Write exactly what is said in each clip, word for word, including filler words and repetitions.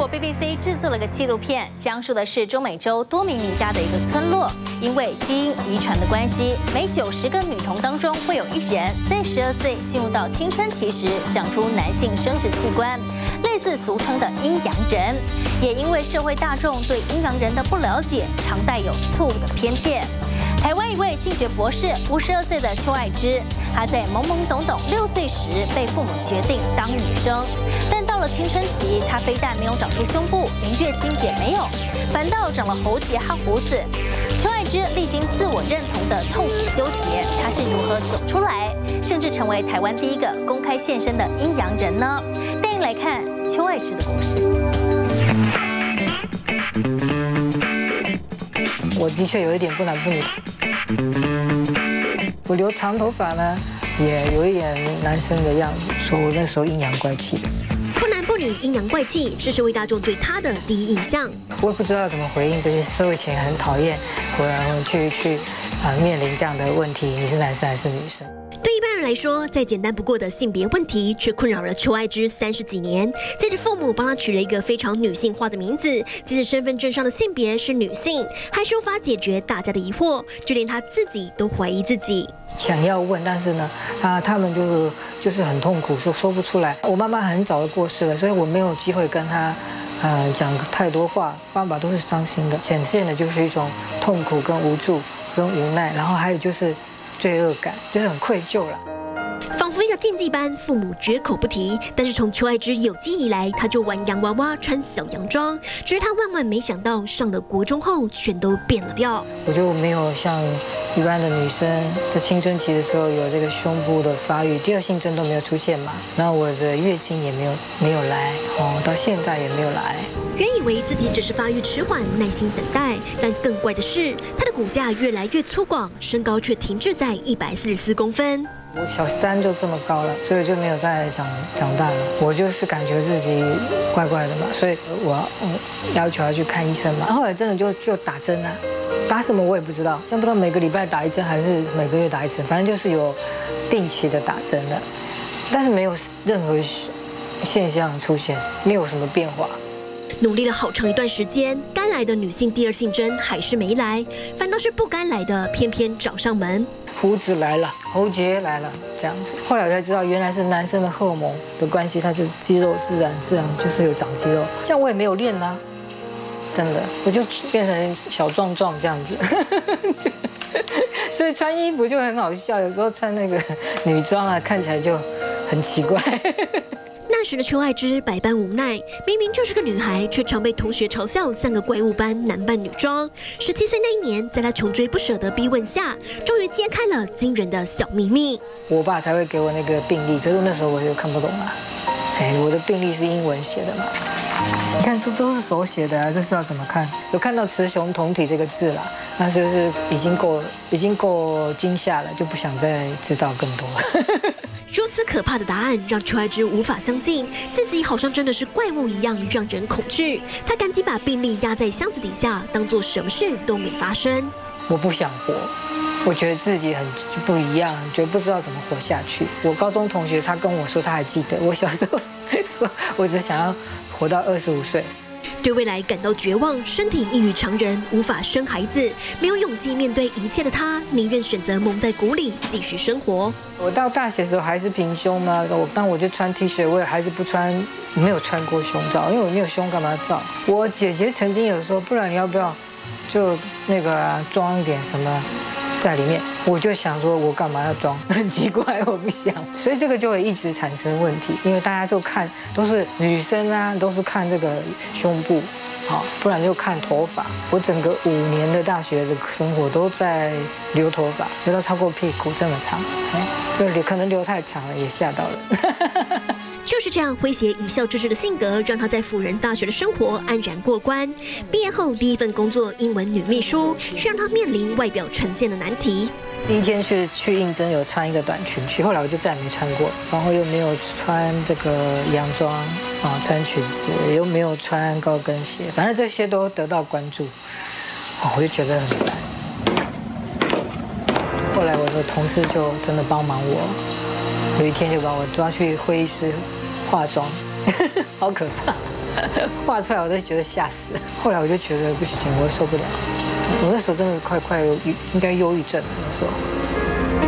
国 B B C 制作了个纪录片，讲述的是中美洲多明尼加的一个村落，因为基因遗传的关系，每九十个女童当中会有一人在十二岁进入到青春期时长出男性生殖器官，类似俗称的阴阳人。也因为社会大众对阴阳人的不了解，常带有错误的偏见。 台湾一位性学博士，五十二岁的邱爱芝，她在懵懵懂懂六岁时被父母决定当女生，但到了青春期，她非但没有长出胸部，连月经也没有，反倒长了喉结和胡子。邱爱芝历经自我认同的痛苦纠结，她是如何走出来，甚至成为台湾第一个公开现身的阴阳人呢？带您来看邱爱芝的故事。 我的确有一点不男不女，我留长头发呢，也有一点男生的样子，所以我那时候阴阳怪气的。不男不女，阴阳怪气是社会大众对他的第一印象。我也不知道怎么回应这些社会前很讨厌，我要去去啊面临这样的问题，你是男生还是女生？ 对一般人来说，再简单不过的性别问题，却困扰了邱爱芝三十几年。借着父母帮她取了一个非常女性化的名字，即使身份证上的性别是女性，还是无法解决大家的疑惑，就连她自己都怀疑自己。想要问，但是呢，啊，他们就是就是很痛苦，说说不出来。我妈妈很早就过世了，所以我没有机会跟她，呃，讲太多话。爸爸都是伤心的，显现的就是一种痛苦、跟无助、跟无奈，然后还有就是 罪恶感，就是很愧疚了，仿佛一个禁忌般，父母绝口不提。但是从邱爱芝有记忆以来，她就玩洋娃娃、穿小洋装，只是她万万没想到，上了国中后全都变了调。我就没有像一般的女生，在青春期的时候有这个胸部的发育，第二性征都没有出现嘛，那我的月经也没有没有来，哦，到现在也没有来。 原以为自己只是发育迟缓，耐心等待，但更怪的是，她的骨架越来越粗犷，身高却停滞在一百四十四公分。我小三就这么高了，所以就没有再长长大了。我就是感觉自己怪怪的嘛，所以我要求要去看医生嘛。后来真的就就打针啊，打什么我也不知道，现在不知道每个礼拜打一针还是每个月打一针，反正就是有定期的打针的，但是没有任何现象出现，没有什么变化。 努力了好长一段时间，该来的女性第二性征还是没来，反倒是不该来的偏偏找上门。胡子来了，喉结来了，这样子。后来我才知道，原来是男生的荷尔蒙的关系，它就是肌肉自然自然就是有长肌肉。像我也没有练啦、啊，真的，我就变成小壮壮这样子。所以穿衣服就很好笑，有时候穿那个女装啊，看起来就很奇怪。那时的邱爱芝百般无奈，明明就是个女孩，却常被同学嘲笑像个怪物般男扮女装。十七岁那一年，在她穷追不舍的逼问下，终于揭开了惊人的小秘密。我爸才会给我那个病历，可是那时候我就看不懂啊。哎，我的病历是英文写的嘛？你看这都是手写的啊，这是要怎么看？有看到雌雄同体这个字啦，那就是已经够，已经够惊吓了，就不想再知道更多了。如此可怕的答案让邱爱芝无法相信，自己好像真的是怪物一样，让人恐惧。她赶紧把病历压在箱子底下，当作什么事都没发生。我不想活，我觉得自己很不一样，觉得不知道怎么活下去。我高中同学他跟我说，他还记得我小时候说，我只想要活到二十五岁。 对未来感到绝望，身体异于常人，无法生孩子，没有勇气面对一切的她，宁愿选择蒙在鼓里继续生活。我到大学的时候还是平胸嘛，我但我就穿 T 恤，我也还是不穿，没有穿过胸罩，因为我没有胸干嘛罩。我姐姐曾经有说，不然你要不要就那个、啊、装一点什么在里面？我就想说，我干嘛要装？很奇怪，我不想。所以这个就会一直产生问题，因为大家就看都是女生啊，都是看这个胸部，好，不然就看头发。我整个五年的大学的生活都在留头发，留到超过屁股这么长，哎，可能留太长了也吓到了。就是这样诙谐一笑置之的性格，让他在辅仁大学的生活安然过关。毕业后第一份工作，英文女秘书，却让他面临外表呈现的难题。第一天去去应征，有穿一个短裙去，后来我就再也没穿过，然后又没有穿这个洋装啊，穿裙子，又没有穿高跟鞋，反正这些都得到关注，哦，我就觉得很烦。后来我的同事就真的帮忙我，有一天就把我抓去会议室 化妆，好可怕。画出来我都觉得吓死。后来我就觉得不行，我受不了。我那时候真的快快有应该忧郁症那时候。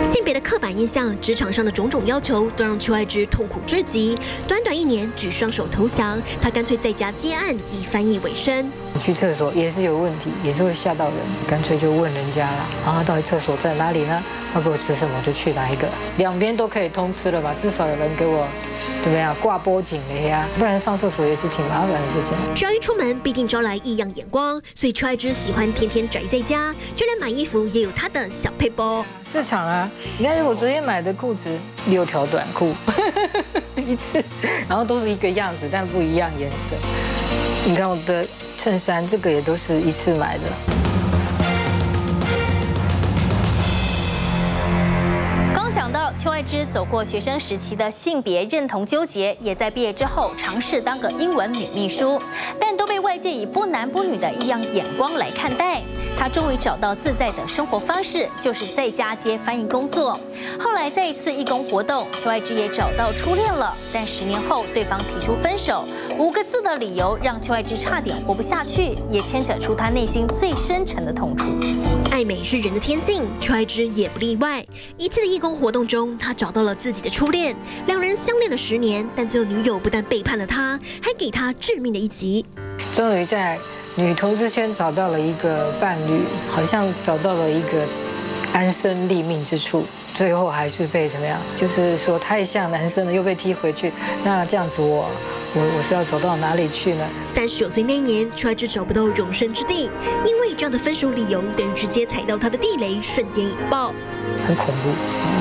性别的刻板印象，职场上的种种要求，都让邱爱芝痛苦至极。短短一年，举双手投降，她干脆在家接案，以翻译为生。去厕所也是有问题，也是会吓到人，干脆就问人家了。然后到底厕所在哪里呢？要给我吃什么我就去哪一个，两边都可以通吃了吧？至少有人给我。 对不对啊？挂脖颈的呀，不然上厕所也是挺麻烦的事情。只要一出门，必定招来异样眼光，所以邱爱芝喜欢天天宅在家，就连买衣服也有她的小配包。市场啊，你看我昨天买的裤子，六条短裤，一次，然后都是一个样子，但不一样颜色。你看我的衬衫，这个也都是一次买的。 邱爱芝走过学生时期的性别认同纠结，也在毕业之后尝试当个英文女秘书，但都被外界以不男不女的异样眼光来看待。她终于找到自在的生活方式，就是在家接翻译工作。后来在一次义工活动，邱爱芝也找到初恋了，但十年后对方提出分手，五个字的理由让邱爱芝差点活不下去，也牵扯出她内心最深沉的痛楚。爱美是人的天性，邱爱芝也不例外。一次的义工活动中。 他找到了自己的初恋，两人相恋了十年，但最后女友不但背叛了他，还给他致命的一击。终于在女投资圈找到了一个伴侣，好像找到了一个安身立命之处，最后还是被怎么样？就是说太像男生了，又被踢回去。那这样子我。 我我是要走到哪里去呢？三十九岁那年，邱爱芝找不到容身之地，因为这样的分手理由，等于直接踩到她的地雷，瞬间引爆，很恐怖。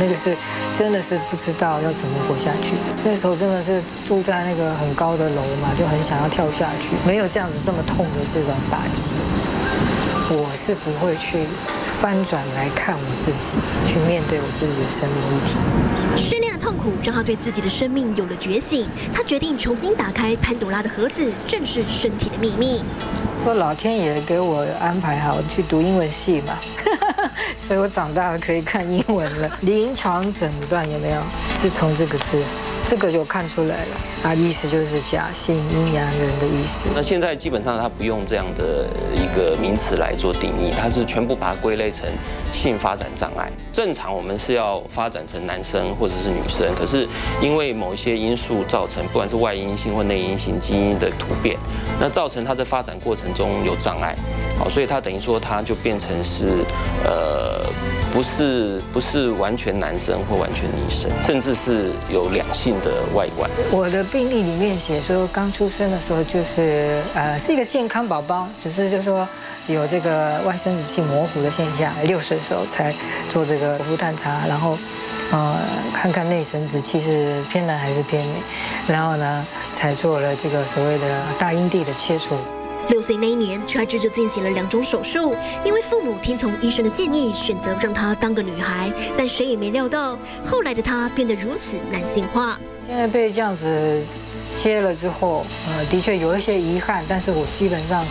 那个是真的是不知道要怎么活下去。那时候真的是住在那个很高的楼嘛，就很想要跳下去。没有这样子这么痛的这种打击，我是不会去翻转来看我自己，去面对我自己的生命问题。 失恋的痛苦让他对自己的生命有了觉醒，他决定重新打开潘朵拉的盒子，正视身体的秘密。说老天爷给我安排好去读英文系嘛，所以我长大了可以看英文了。临床诊断有没有？是从这个字，这个就看出来了。啊，意思就是假性阴阳人的意思。那现在基本上他不用这样的一个名词来做定义，他是全部把它归类成性发展障碍。正常我们是要发展成男生。 或者是女生，可是因为某一些因素造成，不管是外因性或内因性基因的突变，那造成它在发展过程中有障碍，好，所以它等于说它就变成是，呃，不是不是完全男生或完全女生，甚至是有两性的外观。我的病历里面写说，刚出生的时候就是呃是一个健康宝宝，只是就说有这个外生殖器模糊的现象，六岁的时候才做这个剖腹探查，然后。 呃，看看内生殖器是偏男还是偏女，然后呢，才做了这个所谓的大阴蒂的切除。六岁那一年，邱爱芝就进行了两种手术，因为父母听从医生的建议，选择让她当个女孩，但谁也没料到，后来的她变得如此男性化。现在被这样子切了之后，呃，的确有一些遗憾，但是我基本上。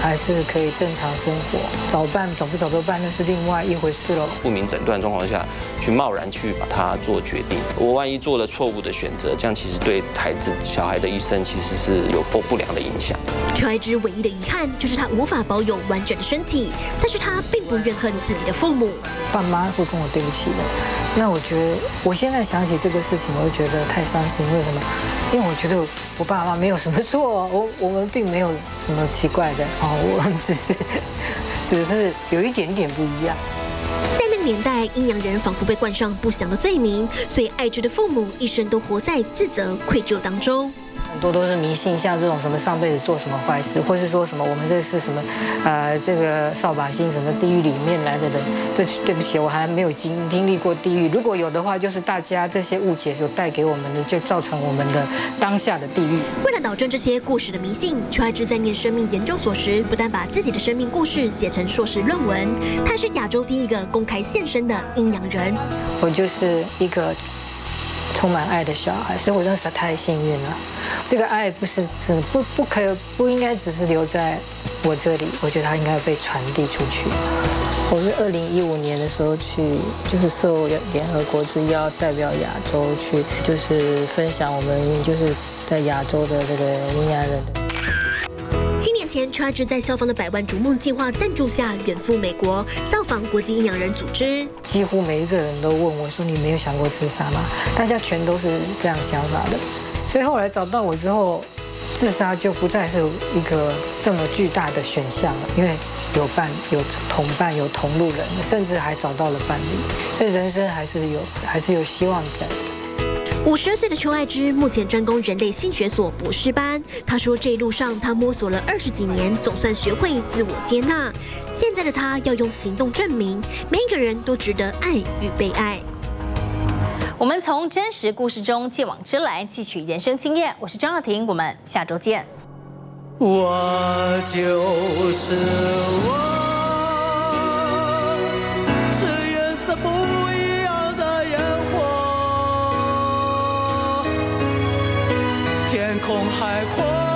还是可以正常生活，找伴找不找到伴那是另外一回事喽。不明诊断状况下去贸然去把它做决定，我万一做了错误的选择，这样其实对孩子小孩的一生其实是有不不良的影响。邱爱芝唯一的遗憾就是她无法保有完整的身体，但是她并不怨恨自己的父母，爸妈会跟我对不起的。那我觉得我现在想起这个事情，我就觉得太伤心。为什么？因为我觉得我爸妈没有什么错，我我们并没有什么奇怪的啊。 我只是，只是有一点点不一样。在那个年代，阴阳人仿佛被冠上不祥的罪名，所以爱芝的父母一生都活在自责、愧疚当中。很多都是迷信，像这种什么上辈子做什么坏事，或是说什么我们这是什么，呃，这个扫把星什么地狱里面来的人。对，对不起，我还没有经经历过地狱。如果有的话，就是大家这些误解所带给我们的，就造成我们的当下的地狱。 导正这些故事的迷信，邱爱芝在念生命研究所时，不但把自己的生命故事写成硕士论文，她是亚洲第一个公开现身的阴阳人。我就是一个充满爱的小孩，所以我真的是太幸运了。这个爱不是只不不可不应该只是留在我这里，我觉得它应该被传递出去。我是二零一五年的时候去，就是受联合国之邀代表亚洲去，就是分享我们就是。 在亚洲的这个阴阳人。前，差之在校方的百万逐梦计划赞助下，远赴美国造访国际阴阳人组织。几乎每一个人都问我说：“你没有想过自杀吗？”大家全都是这样想法的。所以后来找到我之后，自杀就不再是一个这么巨大的选项了，因为有伴、有同伴、有同路人，甚至还找到了伴侣，所以人生还是有，还是有希望的。 五十二岁的邱爱芝目前专攻人类性学所博士班。她说，这一路上她摸索了二十几年，总算学会自我接纳。现在的她要用行动证明，每一个人都值得爱与被爱。我们从真实故事中借往知来，汲取人生经验。我是张雅婷，我们下周见。我就是我。 天空海阔。